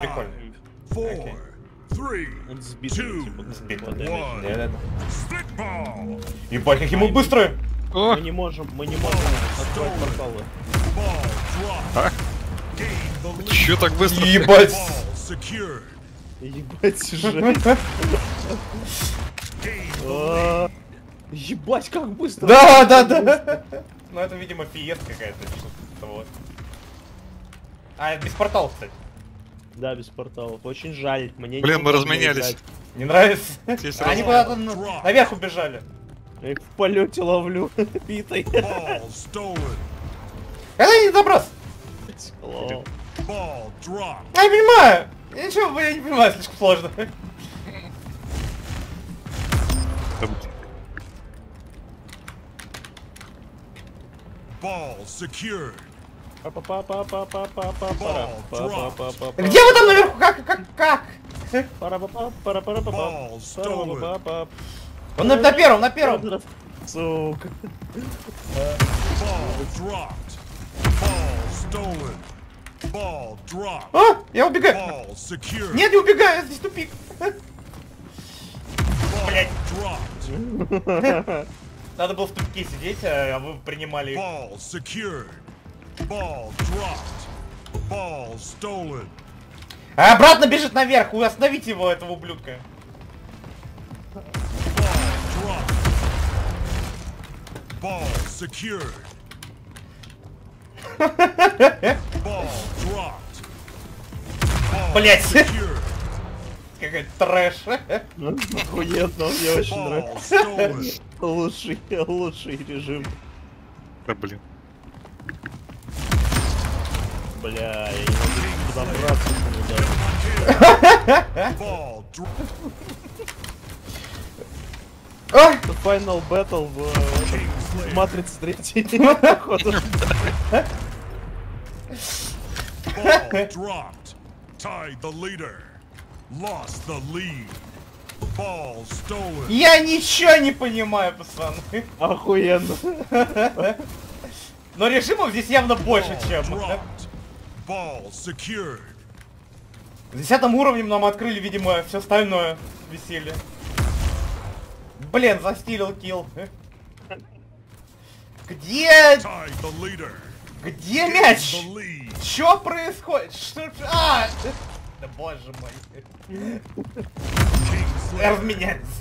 Прикольно. Окей. Он сбитый, типа, сбитый. Ебать, какие мы быстрые! Мы не можем открывать порталы. А? Чё так быстро? Ебать! Ебать, жесть. Ебать, как быстро! Да! Ну это, видимо, фиес какая-то. А, без порталов, кстати. Да, без порталов. Очень жаль. Мне блин, мы разменялись. Не нравится? Они куда-то наверх убежали. Я их в полете ловлю. Питай. Это не заброс. Я не понимаю. Ничего, я не понимаю, слишком сложно. Где вы там наверху? Как? Он на первом. Сука. А, я убегаю. Нет, не убегаю, я здесь тупик. Блять. Надо было в тупике сидеть, а вы принимали. Ball dropped. Ball stolen. А обратно бежит наверх. Остановите его, этого ублюдка. Ball dropped. Ball secured. Ball dropped. Блять. Какой трэш. Охуенно, мне очень нравится. Лучший режим. Да блин. Бля, я не могу подобраться туда. Final Battle в Матрице 3. Походу. Ball dropped. Tied the leader. Lost the lead. Ball stolen. Я ничего не понимаю, пацаны. Охуенно. Но режимов здесь явно больше, чем... С 10-м уровнем нам открыли, видимо, все остальное веселье. Блин, застилил килл. Где мяч? Чё происходит? Что... А! Да боже мой. Разменяется.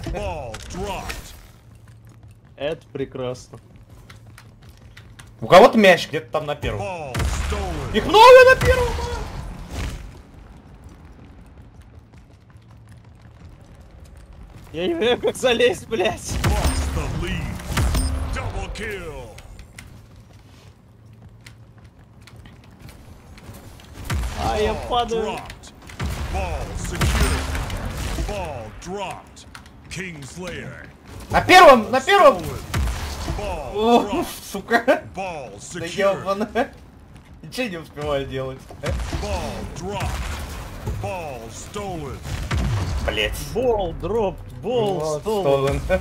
Это прекрасно. У кого-то мяч где-то там на первом. Их много на первом! Я не знаю, как залезть, блядь. А, я падаю. На первом! О, сука. Да ебаная. Ничего не успеваю делать. Блять. Ball dropped, ball stolen.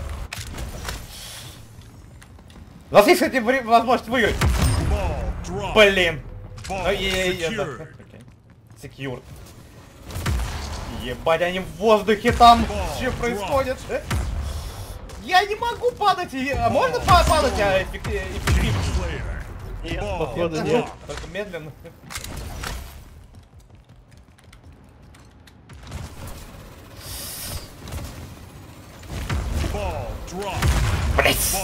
У нас есть, кстати, возможность выиграть. Блин. Секьюр. Ебать, они в воздухе там. Что происходит? Я не могу падать. А можно падать, а эффективно? Нет, походу нет. Только медленно. Блять!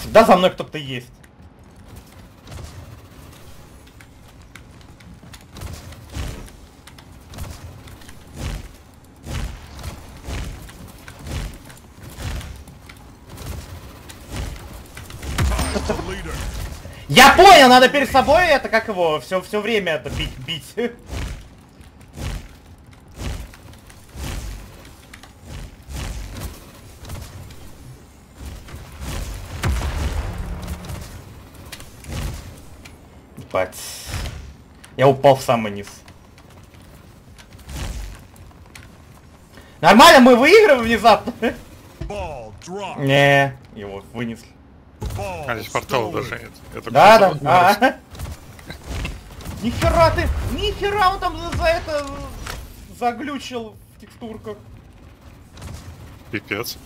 Всегда за мной кто-то есть. Я понял, надо перед собой это, как его, все время это бить. Бать. Я упал в самый низ. Нормально, мы выиграем внезапно. Не, его вынесли. А здесь портала даже нет. Да. Нихера ты! Нихера он там за это заглючил в текстурках. Пипец.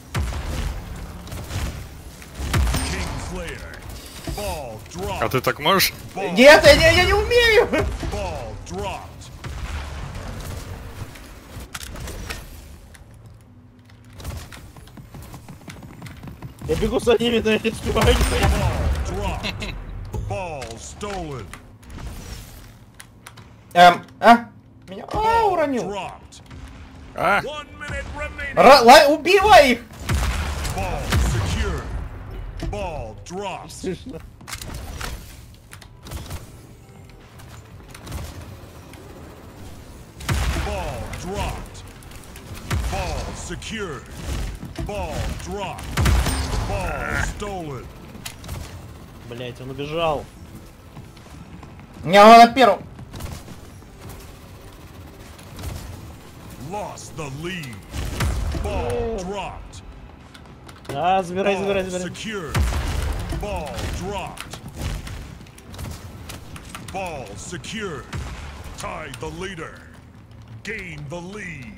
А ты так можешь? Нет, я не умею! Я бегу за ними, но я не успеваю. Меня... уронил. Убивай их! Слышно. Блять, он убежал. Не, он на первом. Да, забирай. Ball dropped. Ball secured. Tie the leader. Gain the lead.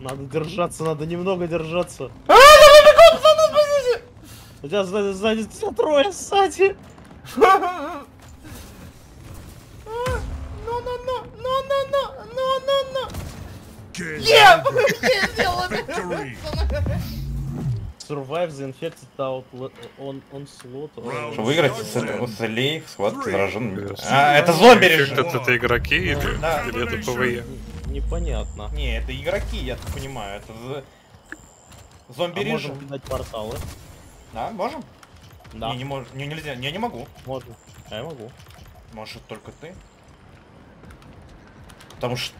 Надо держаться, надо немного держаться. У тебя сзади трое, сзади. Survive the infected out on slot. Чтобы выиграть с лейх, схватки заражен. А, это зомби решит. Это игроки или это ПВЕ? Непонятно. Не, это игроки, я так понимаю. Это зомби решит. Можем кидать порталы. Да, можем? Да. Не, нельзя, я не могу. Можно. А я могу. Может только ты? Потому что...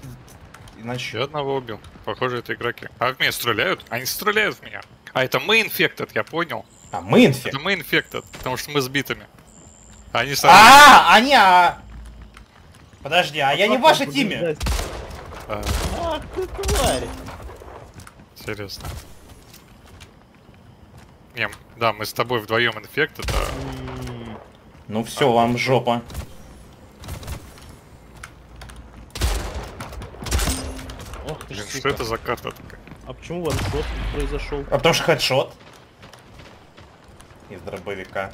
Иначе... Я одного убил. Похоже, это игроки. А в меня стреляют? Они стреляют в меня. А это мы инфектед, я понял. А мы инфектед? Это мы инфектед, потому что мы с битами. Они сами... Подожди, а я не в вашей тиме. Ах ты тварь. Серьезно. Не, да, мы с тобой вдвоем инфектед. Ну все, вам жопа. Блин, что это за карта такая? А почему ваншот произошел? А потому что хедшот. Из дробовика.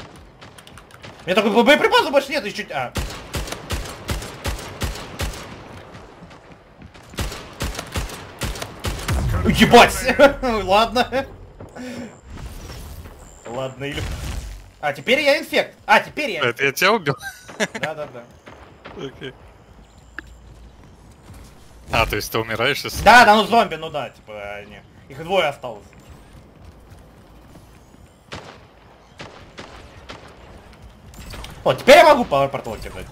У меня такой боеприпасов больше нет, еще... Ебать! Ладно. Ладно, или... А, теперь я инфект. Это я тебя убил? Да. Окей. А, то есть ты умираешь и... Да, ну зомби, ну да, типа, они... Их двое осталось. Вот, теперь я могу портал кидать.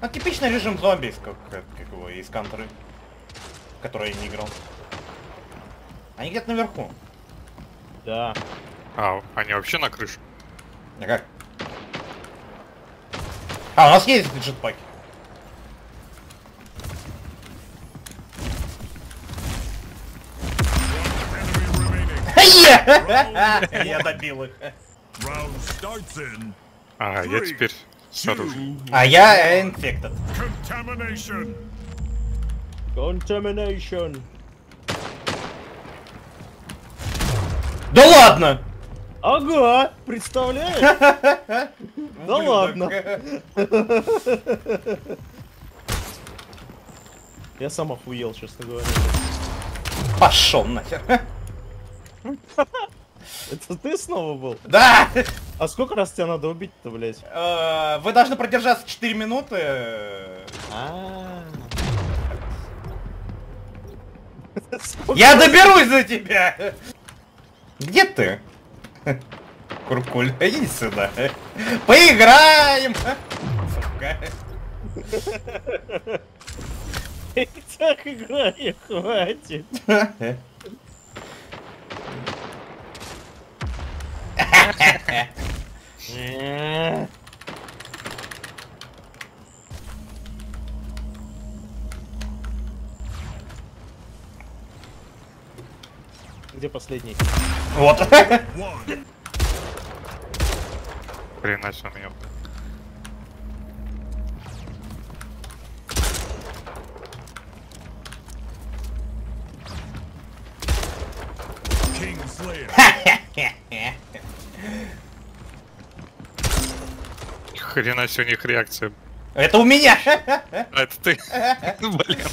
Ну, типичный режим зомби, как его, из контры. В который я не играл. Они где-то наверху. Да. А, они вообще на крыше? А как? А, у нас есть джетпаки. Я добил их. А, я теперь с оружием. А я инфектор. Contamination. Да ладно! Ага, представляешь? Да ладно. Я сам охуел, честно говоря. Пошел нахер. Это ты снова был? Да! А сколько раз тебя надо убить-то, блять? Вы должны продержаться 4 минуты. Я доберусь за тебя! Где ты? Куркуль, иди сюда. Поиграем! Сука. И так играем, хватит. Где последний? Вот. Блин, начал меня. slayer. Хрена себе у них реакция. Это у меня! А это ты. Блин.